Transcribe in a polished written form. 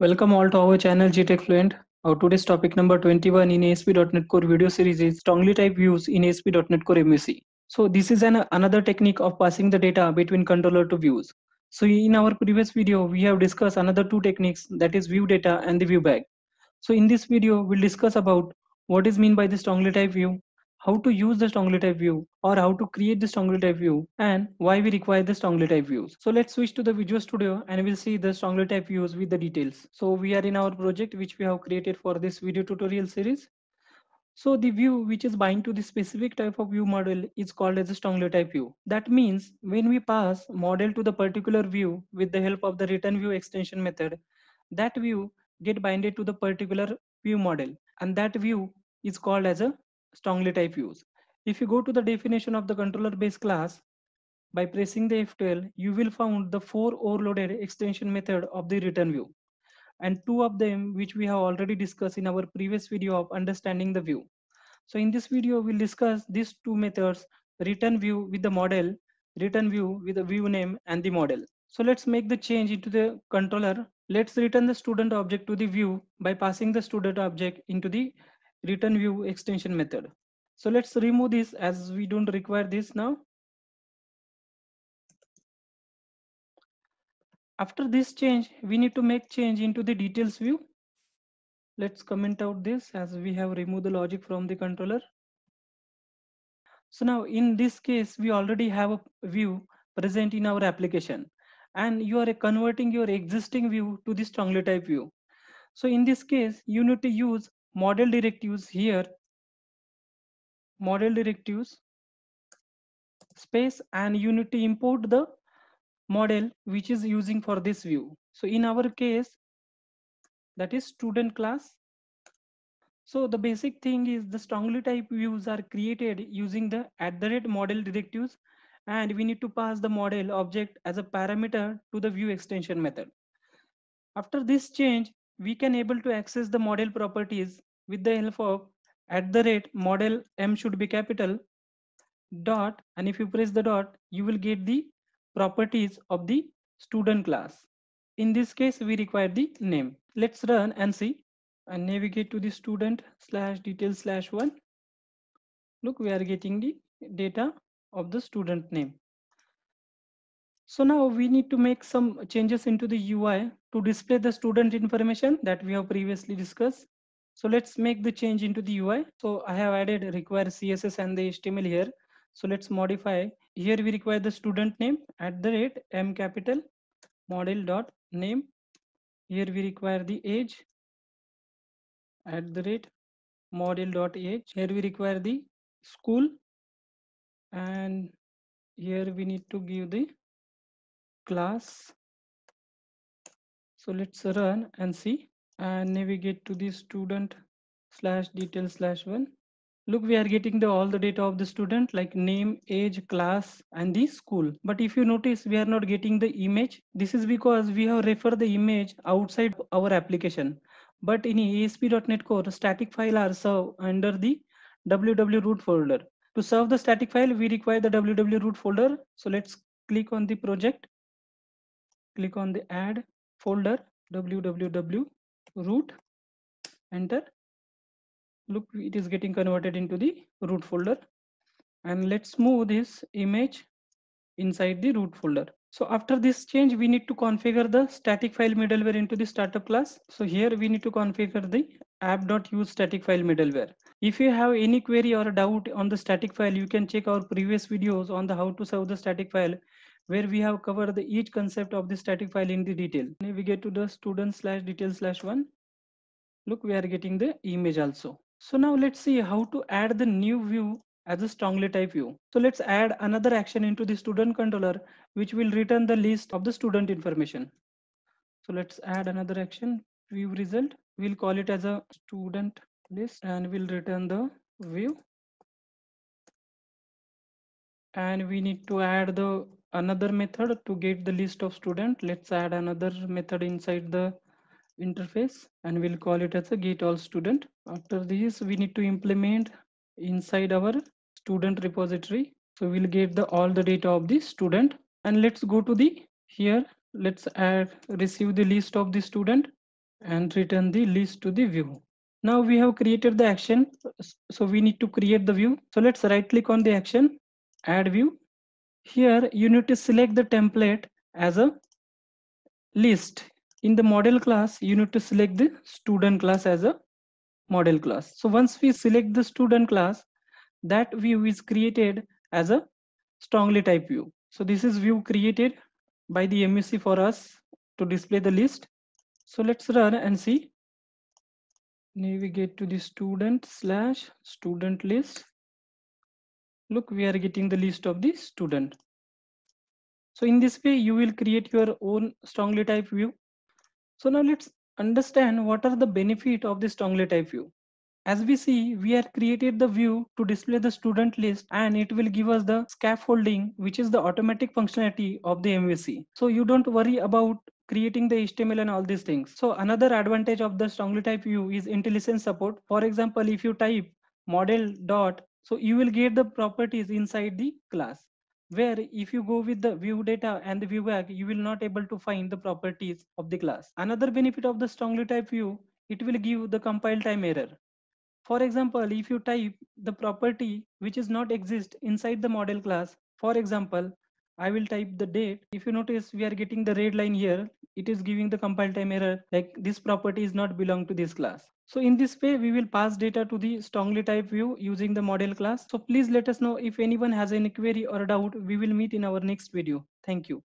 Welcome all to our channel G-Tech Fluent. Our today's topic number 21 in ASP.NET Core video series is strongly typed views in ASP.NET Core MVC. So this is another technique of passing the data between controller to views. So in our previous video, we have discussed another two techniques, that is view data and the view bag. So in this video, we'll discuss about what is meant by the strongly typed view, how to use the strongly typed view or how to create the strongly typed view, and why we require the strongly typed views. So let's switch to the Visual Studio and we'll see the strongly typed views with the details. So we are in our project which we have created for this video tutorial series. So the view which is bind to the specific type of view model is called as a strongly typed view. That means when we pass model to the particular view with the help of the return view extension method, that view get binded to the particular view model, and that view is called as a strongly typed views. If you go to the definition of the controller based class by pressing the F12, you will find the four overloaded extension method of the return view, and two of them which we have already discussed in our previous video of understanding the view. So in this video, we'll discuss these two methods: return view with the model, return view with the view name and the model. So let's make the change into the controller. Let's return the student object to the view by passing the student object into the return view extension method. So let's remove this as we don't require this now. After this change, we need to make change into the details view. Let's comment out this as we have removed the logic from the controller. So now in this case, we already have a view present in our application, and you are converting your existing view to the strongly typed view. So in this case, you need to use model directives here, model directives space, and you need to import the model which is using for this view. So in our case, that is student class. So the basic thing is the strongly typed views are created using the @ model directives, and we need to pass the model object as a parameter to the view extension method. After this change, we can able to access the model properties with the help of @ model, M should be capital, dot, and if you press the dot, you will get the properties of the student class. In this case, we require the name. Let's run and see, and navigate to the student /details/1. Look, we are getting the data of the student name. So now we need to make some changes into the UI to display the student information that we have previously discussed. So let's make the change into the UI. So I have added require CSS and the HTML here. So let's modify. Here we require the student name @ M capital model dot name. Here we require the age @ model dot age. Here we require the school, and here we need to give the class. So let's run and see, and navigate to the student /details/1. Look, we are getting all the data of the student like name, age, class, and the school. But if you notice, we are not getting the image. This is because we have referred the image outside our application. But in ASP.NET Core, static files are served under the www root folder. To serve the static file, we require the www root folder. So let's click on the project. Click on the add folder www root, enter. Look, it is getting converted into the root folder, and let's move this image inside the root folder. So after this change, we need to configure the static file middleware into the startup class. So here we need to configure the app.use static file middleware. If you have any query or doubt on the static file, you can check our previous videos on the how to serve the static file, where we have covered each concept of the static file in the detail. Navigate to the student /details/1. Look, we are getting the image also. So now let's see how to add the new view as a strongly typed view. So let's add another action into the student controller, which will return the list of the student information. So let's add another action, view result. We'll call it as a student list, and we'll return the view. And we need to add another method to get the list of student. Let's add another method inside the interface, and we'll call it as a get all student. After this, we need to implement inside our student repository. So we'll get all the data of the student, and let's go to here. Let's receive the list of the student. and return the list to the view. Now we have created the action, so we need to create the view. So let's right click on the action, add view. Here you need to select the template as a list. In the model class, you need to select the student class as a model class. So once we select the student class, that view is created as a strongly typed view. So this is view created by the MVC for us to display the list. So let's run and see. Navigate to the student/student list. Look, we are getting the list of the student. So in this way, you will create your own strongly typed view. So now let's understand what are the benefits of the strongly typed view. As we see, we have created the view to display the student list, and it will give us the scaffolding, which is the automatic functionality of the MVC. So you don't worry about creating the HTML and all these things. So another advantage of the strongly typed view is IntelliSense support. For example, if you type model dot, so you will get the properties inside the class, where if you go with the view data and the view back, you will not able to find the properties of the class. Another benefit of the strongly typed view, it will give the compile time error. For example, if you type the property which is not exist inside the model class, for example, I will type the date. If you notice, we are getting the red line here. It is giving the compile time error, like this property is not belong to this class. So in this way, we will pass data to the strongly typed view using the model class. So please let us know if anyone has any query or doubt. We will meet in our next video. Thank you.